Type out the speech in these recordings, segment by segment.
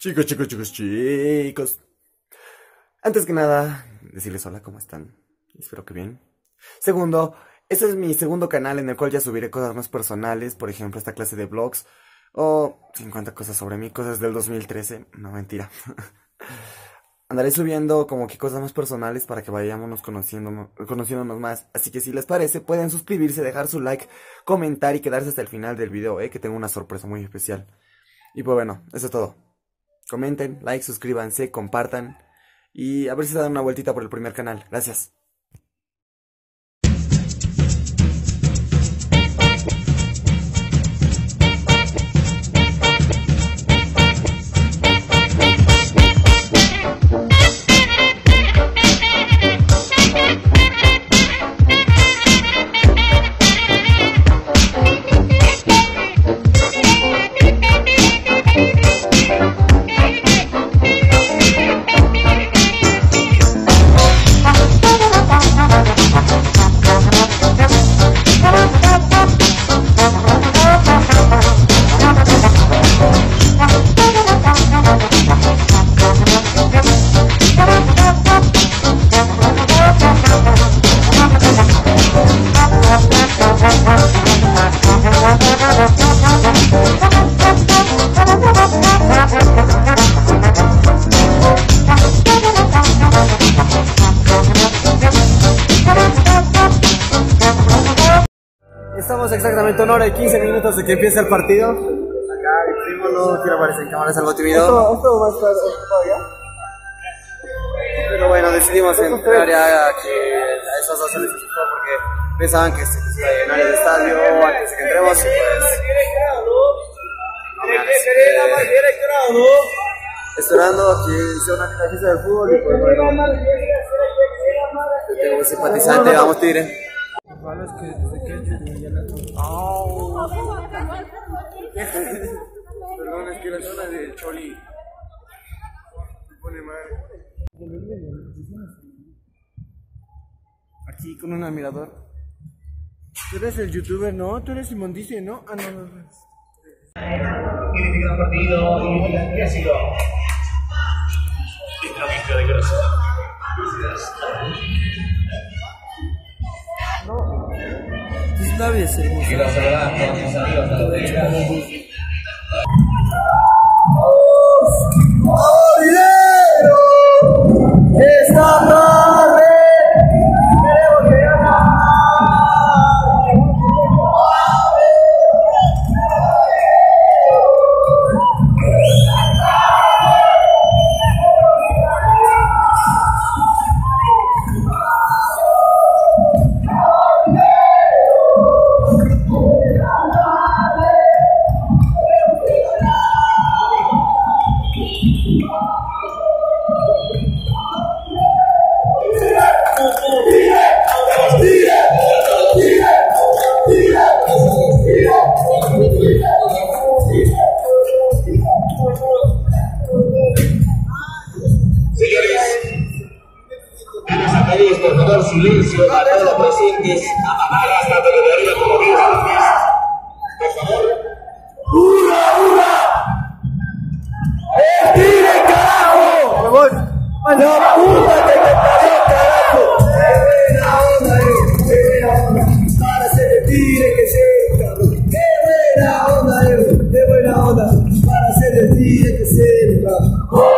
Chicos. Antes que nada, decirles hola, ¿cómo están? Espero que bien. Segundo, este es mi segundo canal en el cual ya subiré cosas más personales, por ejemplo, esta clase de vlogs o 50 cosas sobre mí, cosas del 2013. No, mentira. Andaré subiendo como que cosas más personales para que vayamos conociéndonos más. Así que si les parece, pueden suscribirse, dejar su like, comentar y quedarse hasta el final del video, que tengo una sorpresa muy especial. Y pues bueno, eso es todo. Comenten, like, suscríbanse, compartan y a ver si se dan una vueltita por el primer canal. Gracias. Estamos exactamente 1 hora y 15 minutos de que empiece el partido. Acá el primo no quiere aparecer en cámara, es algo tímido. Esto va a estar ocupado ya. Pero bueno, decidimos entrar ya a que a esos dos se les asustó porque pensaban que se iba a llenar el estadio antes de que entremos y pues. Esperando a que sea una fiesta del fútbol y pues bueno. Yo tengo un simpatizante, vamos Tigre. Perdón, es que la zona de Choli me pone mal. Aquí con un admirador. Tú eres el youtuber, ¿no? Tú eres Simón Dice, ¿no? Ah, no, no. Tiene que quedar partido y el clásico. Esta vista de corazón. Labios, y la verdad, mis amigos de la derecha. ¡Oh, yeah! ¡Esta tarde! ¡Tenemos que silencio a todos los presentes, apagar hasta la televería como bien antes. Por favor. ¡Hurra, hurra! ¡Tire, carajo! ¡Por favor! ¡La puta que te parió, carajo! ¡Qué buena onda, qué buena onda! ¡Para se le tire que se cabrón! ¡Qué buena onda, qué buena onda! ¡Para se le tire que se cabrón! Por favor.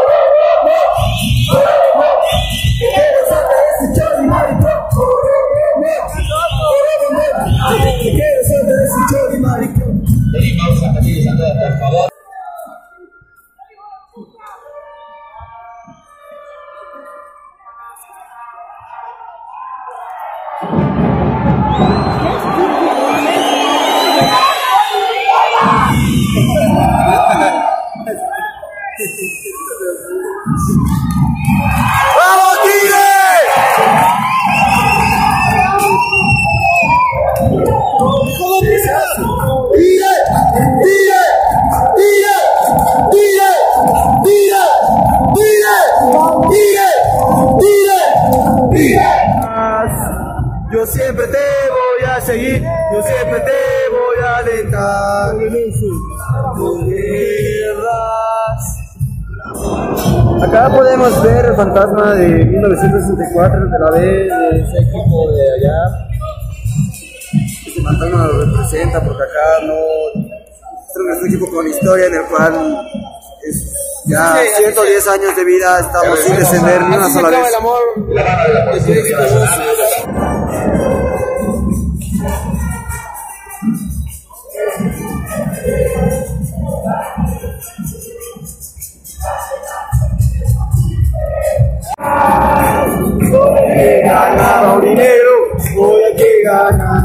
¡Vamos, Tigre! Yo siempre te voy a seguir, yo siempre te voy a alentar. Tú querrás Acá podemos ver el fantasma de 1964 de la B de ese equipo de allá. Este fantasma lo representa porque acá no... Es un equipo con historia en el cual ya 110 años de vida estamos sin descender ni una sola vez. He ganado dinero, voy a que ganar.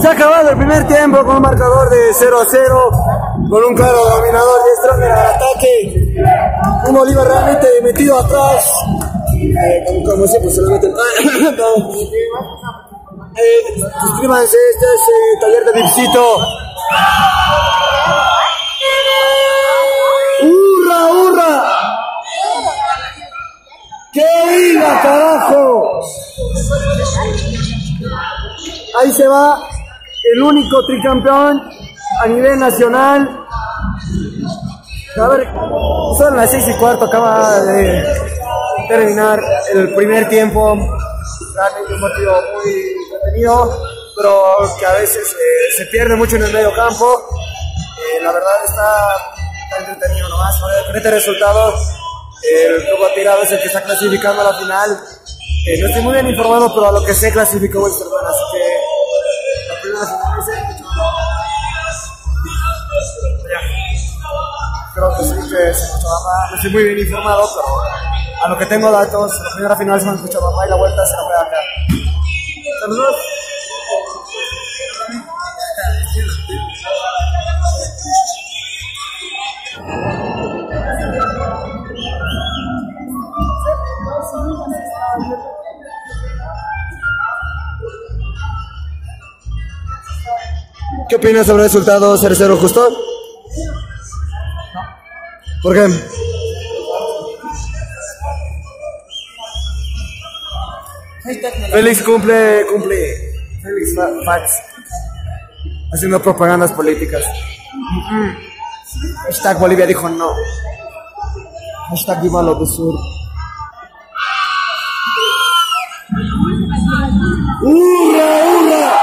Se ha acabado el primer tiempo con un marcador de 0-0, con un claro dominador de Stronger al ataque, un Bolívar realmente metido atrás, como siempre se lo meten. Suscríbanse, este es el taller de Dipsito. ¡Hurra, hurra! ¡Qué viva, carajo! Ahí se va el único tricampeón a nivel nacional. A ver, son las 6:15, acaba de terminar el primer tiempo. Realmente un partido muy entretenido, pero que a veces se pierde mucho en el medio campo. La verdad está entretenido nomás. Con este resultado, el club Atirado es el que está clasificando a la final. No estoy muy bien informado, pero a lo que sé clasificó el Cervón, así que... Creo que sí, que se Cochabamba, no estoy muy bien informado, pero a lo que tengo datos, la primera final se me escucha Cochabamba y la vuelta se la juega acá. Saludos. ¿Qué opinas sobre el resultado 0-0, justo? No. ¿Por qué? Félix cumple. Félix Fats. Haciendo propagandas políticas. Hashtag Bolivia dijo no. Hashtag viva lo del sur. ¡Hurra, hurra!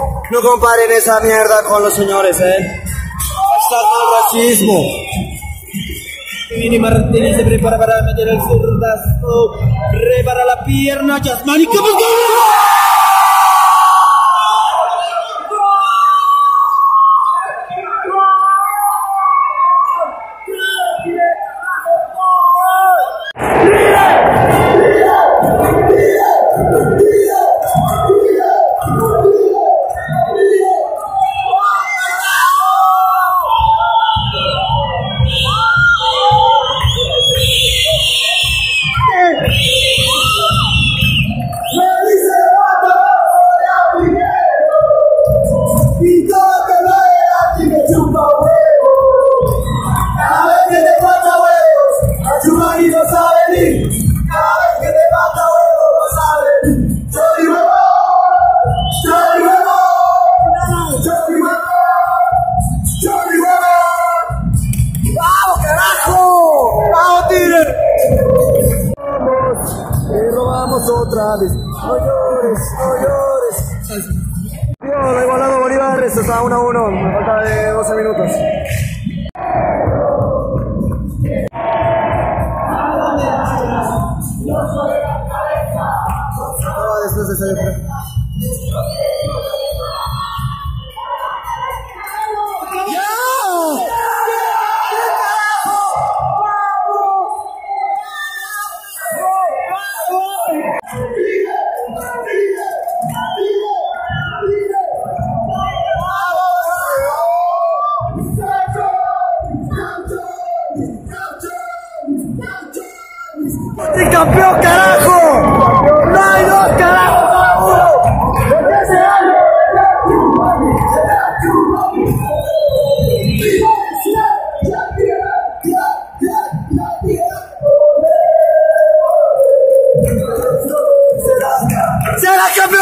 No comparen esa mierda con los señores, Está mal racismo. Vini Martínez se prepara para meter el zurdazo. Prepara la pierna, Yasmani. ¡Qué otra vez! ¡No llores! ¡No llores! Dios, lo igualado Bolívar, esto está 1-1, me falta de 12 minutos. ¡Ya! campeón, carajo. No hay dos, carajo, para uno. Será campeón.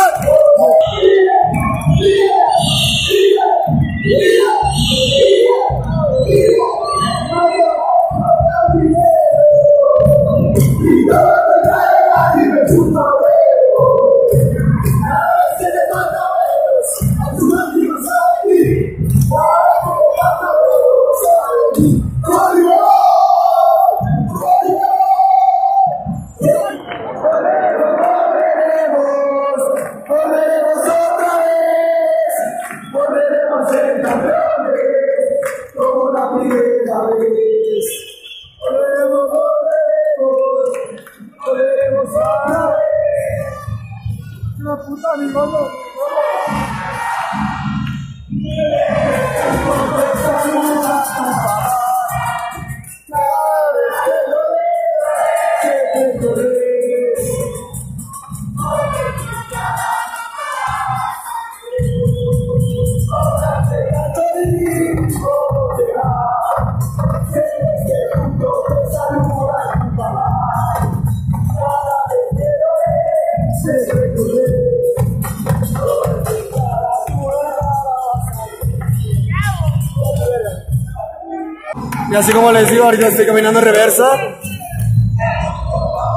Y así como les digo, ahorita estoy caminando en reversa.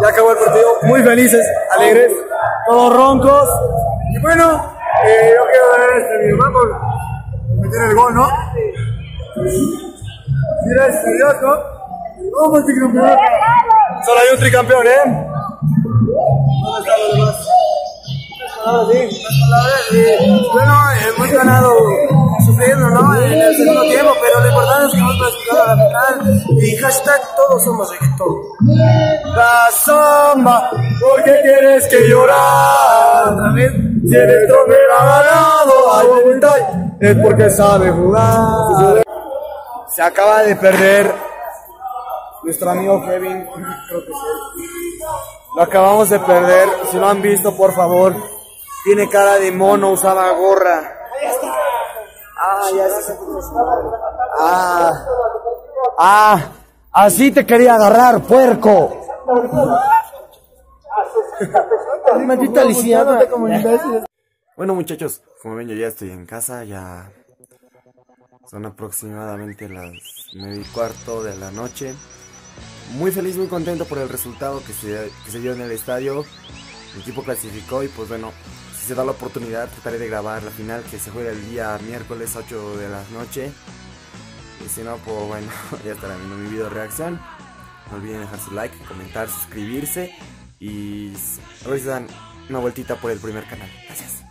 Ya acabó el partido, muy felices, alegres, todos roncos. Y bueno, yo quiero dar este video por meter el gol, ¿no? Mira, es curioso. Vamos, tricampeón. Solo hay un tricampeón, ¿eh? ¿Dónde están los demás? Ah, sí. Bueno, hemos ganado sufriendo, ¿no? En el segundo tiempo, pero lo importante es que hemos clasificado a la final. Y hashtag todos somos reggaetón. La samba, ¿por qué tienes que llorar? Si el trofeo ha ganado, hay voluntad, es porque sabe jugar. Se acaba de perder nuestro amigo Kevin, creo que sí. Lo acabamos de perder, si lo han visto, por favor. Tiene cara de mono, usaba gorra. Ah, ya está. Así te quería agarrar, puerco. Maldita lisiada. Bueno, muchachos, como ven, yo ya estoy en casa. Ya son aproximadamente las 9:15 de la noche. Muy feliz, muy contento por el resultado que se dio en el estadio. El equipo clasificó y pues bueno, si se da la oportunidad trataré de grabar la final que se juega el día miércoles 8 de la noche. Y si no, pues bueno, ya estarán viendo mi video reacción. No olviden dejar su like, comentar, suscribirse y a ver si dan una vueltita por el primer canal. Gracias.